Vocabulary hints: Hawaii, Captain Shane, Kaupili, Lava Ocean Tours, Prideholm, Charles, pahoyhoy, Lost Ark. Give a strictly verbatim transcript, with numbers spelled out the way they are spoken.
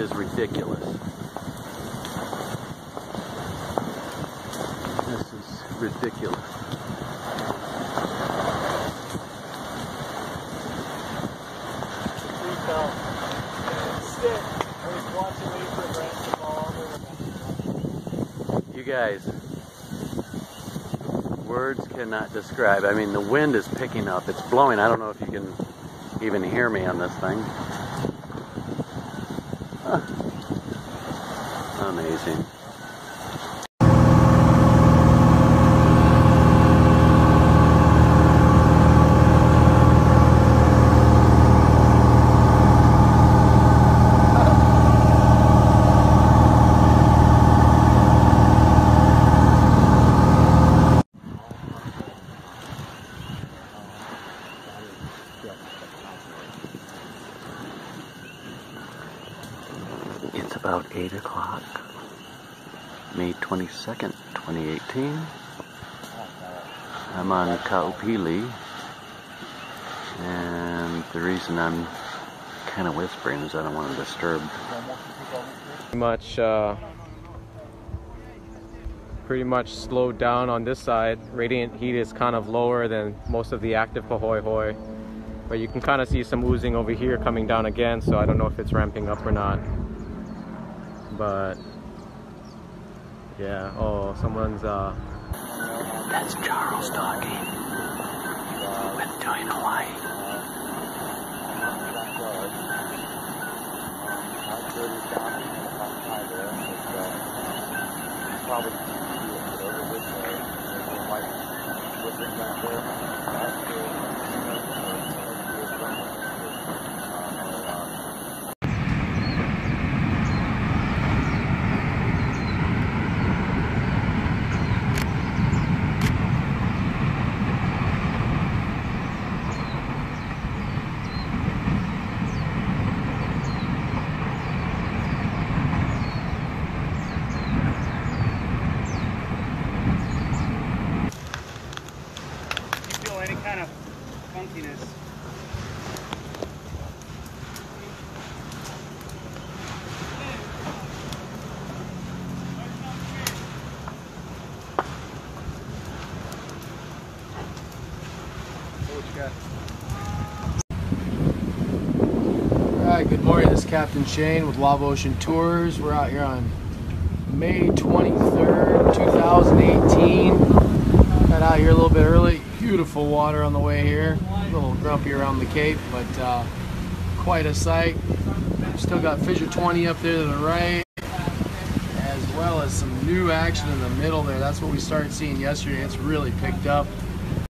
is ridiculous. This is ridiculous. You guys, words cannot describe. I mean, the wind is picking up. It's blowing. I don't know if you can even hear me on this thing. Huh. Amazing. It's about eight o'clock, May twenty-second, twenty eighteen. I'm on Kaupili, and the reason I'm kind of whispering is I don't want to disturb. Pretty much, uh, pretty much slowed down on this side. Radiant heat is kind of lower than most of the active pahoyhoy, but you can kind of see some oozing over here coming down again, so I don't know if it's ramping up or not. But yeah, oh, someone's uh that's Charles talking with doing Hawaii. Kind of funkiness. Alright, good morning. This is Captain Shane with Lava Ocean Tours. We're out here on May twenty-third, two thousand eighteen. Got out here a little bit early. Beautiful water on the way here, a little grumpy around the cape, but uh, quite a sight. Still got Fissure twenty up there to the right, as well as some new action in the middle there. That's what we started seeing yesterday. It's really picked up.